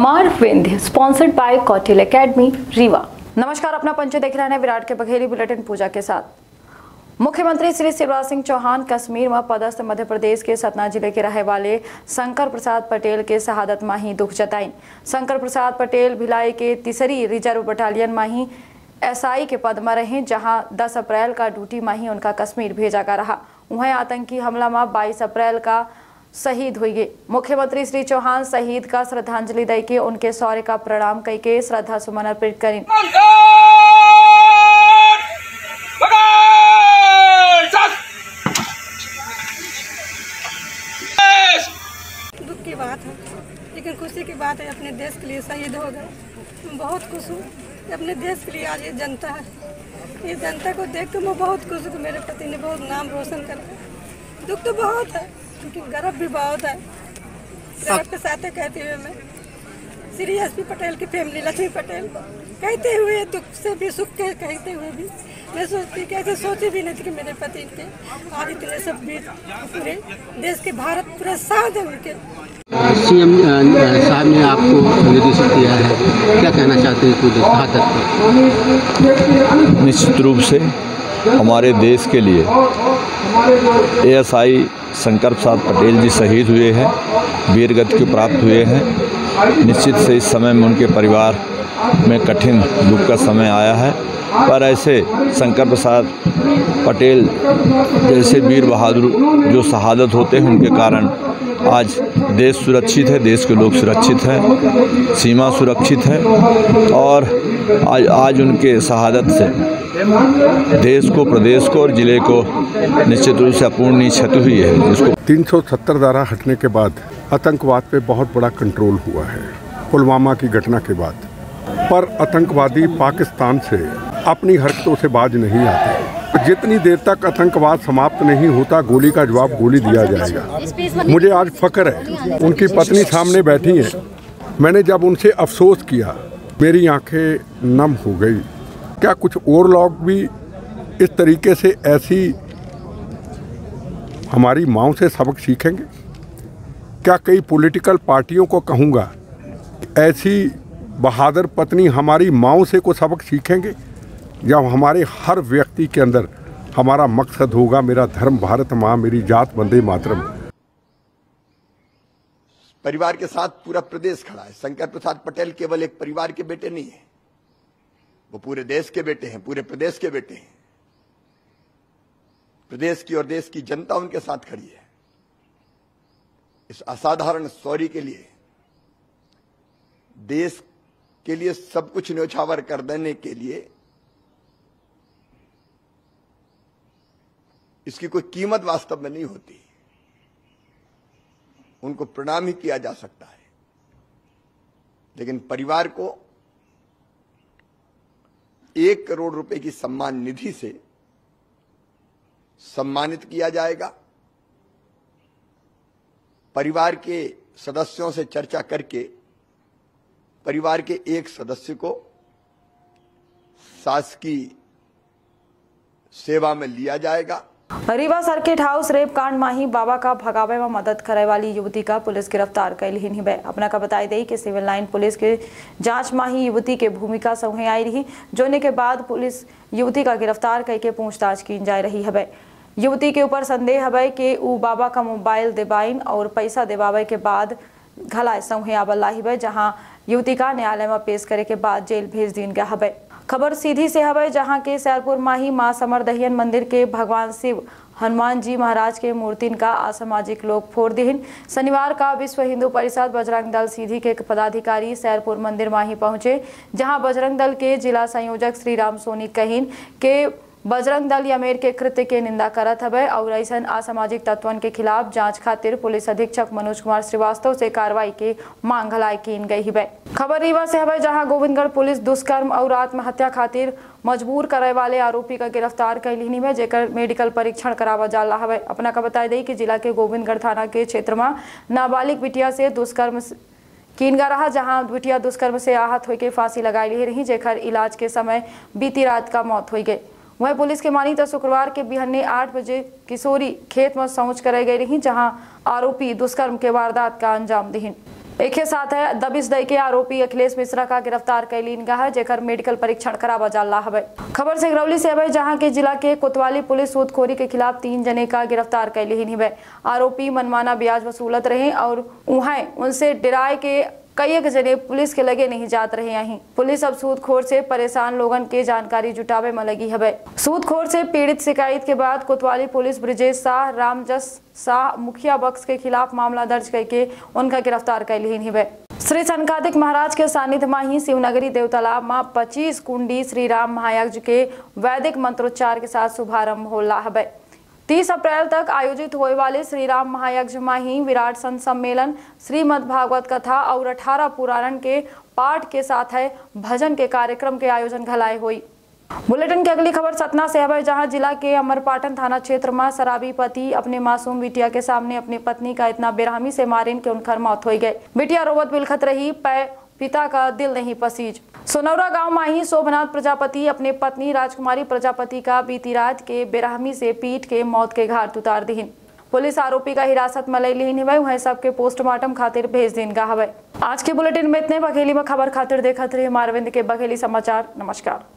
मारविंद sponsored by Kautilya academy Rewa. नमस्कार, अपना पंच देख रहे हैं विराट के बघेली बुलेटिन पूजा के साथ। मुख्यमंत्री श्री शिवराज सिंह चौहान कश्मीर में पदस्थ मध्य प्रदेश के सतना जिले के रहे वाले शंकर प्रसाद पटेल के शहादत में ही दुख जताई। शंकर प्रसाद पटेल भिलाई के तीसरी रिजर्व बटालियन में ही एसआई के पद में रहे, जहाँ 10 अप्रैल का ड्यूटी में ही उनका कश्मीर भेजा का रहा। वहीं आतंकी हमला में 22 अप्रैल का शहीद हुई गई। मुख्यमंत्री श्री चौहान शहीद का श्रद्धांजलि दे के उनके शौर्य का प्रणाम कई के श्रद्धा सुमन अर्पित करें। दुख की बात है लेकिन खुशी की बात है, अपने देश के लिए शहीद हो गए। बहुत खुश हूँ अपने देश के लिए। आज ये जनता है, ये जनता को देख के मैं बहुत खुश हूँ। मेरे पति ने बहुत नाम रोशन करा। दुख तो बहुत है, गर्व भी बहुत है। गर्व के साथ कहते हुए मैं श्री एस पी पटेल की फैमिली लक्ष्मी पटेल कहते हुए, दुख से भी सुख के कहते हुए भी मैं सोचती कैसे सोची भी नहीं थी कि मेरे पति के आज इतने सब भी पूरे देश के भारत पूरा साथ है। उनके सीएम साहब ने आपको निर्देशित किया है, क्या कहना चाहते हैं? निश्चित रूप से हमारे देश के लिए एएसआई शंकर प्रसाद पटेल जी शहीद हुए हैं, वीर गति को प्राप्त हुए हैं। निश्चित से इस समय में उनके परिवार में कठिन दुख का समय आया है, पर ऐसे शंकर प्रसाद पटेल जैसे वीर बहादुर जो शहादत होते हैं, उनके कारण आज देश सुरक्षित है, देश के लोग सुरक्षित हैं, सीमा सुरक्षित है। और आज उनके शहादत से देश को, प्रदेश को और ज़िले को निश्चित रूप से अपूर्णीय क्षति हुई है। इसको 370 धारा हटने के बाद आतंकवाद पे बहुत बड़ा कंट्रोल हुआ है पुलवामा की घटना के बाद। पर आतंकवादी पाकिस्तान से अपनी हरकतों से बाज नहीं आते। जितनी देर तक आतंकवाद समाप्त नहीं होता, गोली का जवाब गोली दिया जाएगा। मुझे आज फक्र है, उनकी पत्नी सामने बैठी है। मैंने जब उनसे अफसोस किया, मेरी आंखें नम हो गई। क्या कुछ और लोग भी इस तरीके से ऐसी हमारी माओ से सबक सीखेंगे? क्या कई पॉलिटिकल पार्टियों को कहूँगा ऐसी बहादुर पत्नी हमारी माओ से को सबक सीखेंगे? जब हमारे हर व्यक्ति के अंदर हमारा मकसद होगा, मेरा धर्म भारत माँ, मेरी जात वंदे मातरम। परिवार के साथ पूरा प्रदेश खड़ा है। शंकर प्रसाद पटेल केवल एक परिवार के बेटे नहीं है, वो पूरे देश के बेटे हैं, पूरे प्रदेश के बेटे हैं। प्रदेश की और देश की जनता उनके साथ खड़ी है। इस असाधारण शौर्य के लिए, देश के लिए सब कुछ न्योछावर कर देने के लिए इसकी कोई कीमत वास्तव में नहीं होती। उनको प्रणाम ही किया जा सकता है, लेकिन परिवार को 1 करोड़ रुपए की सम्मान निधि से सम्मानित किया जाएगा। परिवार के सदस्यों से चर्चा करके परिवार के एक सदस्य को शासकीय सेवा में लिया जाएगा। रीवा सर्किट हाउस रेप कांड में ही बाबा का भगावे में मदद करे वाली युवती का पुलिस गिरफ्तार कैलहिन हिबे। अपना का बताई दी कि सिविल लाइन पुलिस के जांच में ही युवती के भूमिका सौहे आई रही, जोने के बाद पुलिस युवती का गिरफ्तार करके पूछताछ की जा रही है। युवती के ऊपर संदेह हबे कि ऊ बाबा का मोबाइल देबाइन और पैसा देबावे के बाद घलाय सौहे आबल्ला हिबे, जहाँ युवती का न्यायालय में पेश करे के बाद जेल भेज दीन गया हबे। खबर सीधी से हवे, जहाँ के सैरपुर में ही माँ समरदहियन मंदिर के भगवान शिव हनुमान जी महाराज के मूर्तिन का असामाजिक लोग फोड़ दिहिन। शनिवार का विश्व हिंदू परिषद बजरंग दल सीधी के पदाधिकारी सैरपुर मंदिर में ही पहुंचे, जहाँ बजरंग दल के जिला संयोजक श्री राम सोनी कहिन के बजरंग दल यमेर के कृत्य के निंदा करत हवे और ऐसा असामाजिक तत्वन के खिलाफ जांच खातिर पुलिस अधीक्षक मनोज कुमार श्रीवास्तव से कार्रवाई के मांग हलाई की गई है। खबर रीवा से हवे, जहां गोविंदगढ़ पुलिस दुष्कर्म और आत्महत्या खातिर मजबूर करे वाले आरोपी का गिरफ्तार कैलहिन है, जेकर मेडिकल परीक्षण करावा जा रहा है। अपना का बताई दी कि जिला के गोविंदगढ़ थाना के क्षेत्र में नाबालिग बिटिया से दुष्कर्म कीनगा रहा, जहां बिटिया दुष्कर्म से आहत होकर फांसी लगाई रही, जेकर इलाज के समय बीती रात का मौत हो गई। वहीं पुलिस के मानी तो शुक्रवार के बिहाने 8 बजे किशोरी खेत में शौच कराई गई रही, जहां आरोपी दुष्कर्म के वारदात का अंजाम दिहिन। एक साथ है दबिश दई के आरोपी अखिलेश मिश्रा का गिरफ्तार कैलीन का है जेकर मेडिकल परीक्षण करावा जा रहा है। खबर सिगरौली से है जहां के जिला के कोतवाली पुलिस सूदखोरी के खिलाफ 3 जने का गिरफ्तार कैलीन है। आरोपी मनमाना ब्याज वसूलत रहे और उहें उनसे डराए के कई एक जने पुलिस के लगे नहीं जात रहे आही। पुलिस अब सूदखोर से परेशान लोगन के जानकारी जुटावे में लगी है। सूदखोर से पीड़ित शिकायत के बाद कोतवाली पुलिस बृजेश साह, रामजस साह, मुखिया बक्स के खिलाफ मामला दर्ज करके उनका गिरफ्तार कैलीन है। श्री सनकादिक महाराज के सानिध्य में ही शिवनगरी देवतालाब में 25 कुंडी श्री राम महायाज्ञ के वैदिक मंत्रोच्चार के साथ शुभारम्भ हो रहा है। 30 अप्रैल तक आयोजित होने वाले श्री राम महायज्ञ में ही विराट संत सम्मेलन, श्रीमद् भागवत कथा और 18 पुराण के पाठ के साथ है भजन के कार्यक्रम के आयोजन घलाए हुई। बुलेटिन की अगली खबर सतना से है जहां जिला के अमरपाटन थाना क्षेत्र में शराबी पति अपने मासूम बिटिया के सामने अपनी पत्नी का इतना बेरहमी से मारिन के उनकर मौत हो गई। बिटिया रोवत बिलखत रही, पिता का दिल नहीं पसीज। सोनौरा गांव में ही शोभनाथ प्रजापति अपने पत्नी राजकुमारी प्रजापति का बीती रात के बेरहमी से पीट के मौत के घाट उतार दीन। पुलिस आरोपी का हिरासत में लेनी है, वह सबके पोस्टमार्टम खातिर भेज दिन का हवे। आज के बुलेटिन में इतने। बघेली में खबर खातिर देखते रहे मारविंद के बघेली समाचार। नमस्कार।